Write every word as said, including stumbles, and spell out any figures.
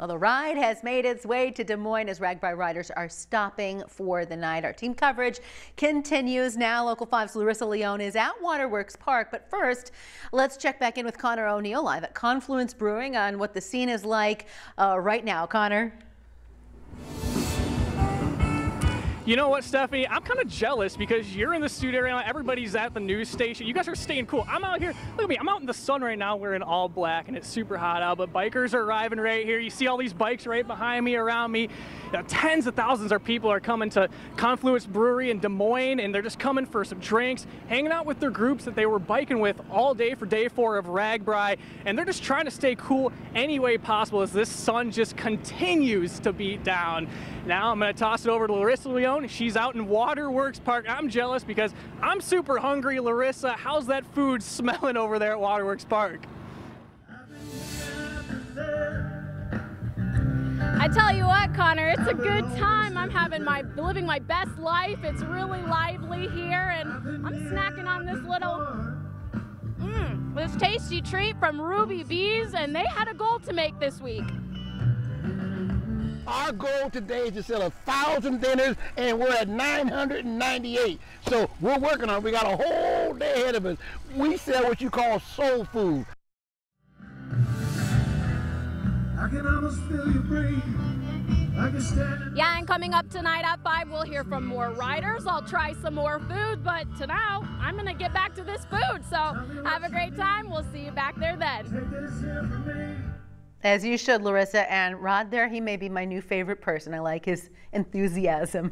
Well, the ride has made its way to Des Moines as RAGBRAI riders are stopping for the night. Our team coverage continues now. Local five's Larissa Leone is at Water Works Park. But first, let's check back in with Connor O'Neill live at Confluence Brewing on what the scene is like uh, right now. Connor? You know what, Stephanie? I'm kind of jealous because you're in the studio right now. Everybody's at the news station. You guys are staying cool. I'm out here. Look at me. I'm out in the sun right now wearing all black, and it's super hot out. But bikers are arriving right here. You see all these bikes right behind me, around me. Now, tens of thousands of people are coming to Confluence Brewery in Des Moines, and they're just coming for some drinks, hanging out with their groups that they were biking with all day for day four of RAGBRAI. And they're just trying to stay cool any way possible as this sun just continues to beat down. Now I'm going to toss it over to Larissa Leone. She's out in Water Works Park. I'm jealous because I'm super hungry. Larissa, how's that food smelling over there at Water Works Park? I tell you what, Connor, it's a good time. I'm having my living my best life. It's really lively here, and I'm snacking on this little mmm, this tasty treat from Ruby Bees, and they had a goal to make this week. Our goal today is to sell a thousand dinners, and we're at nine hundred ninety-eight. So we're working on it. We got a whole day ahead of us. We sell what you call soul food. I can almost feel your breathe. Yeah, and coming up tonight at five, we'll hear from more riders. I'll try some more food, but to now, I'm going to get back to this food. So have a great time. We'll see you back there then. Take this here from me. As you should, Larissa. And Rod there, he may be my new favorite person. I like his enthusiasm.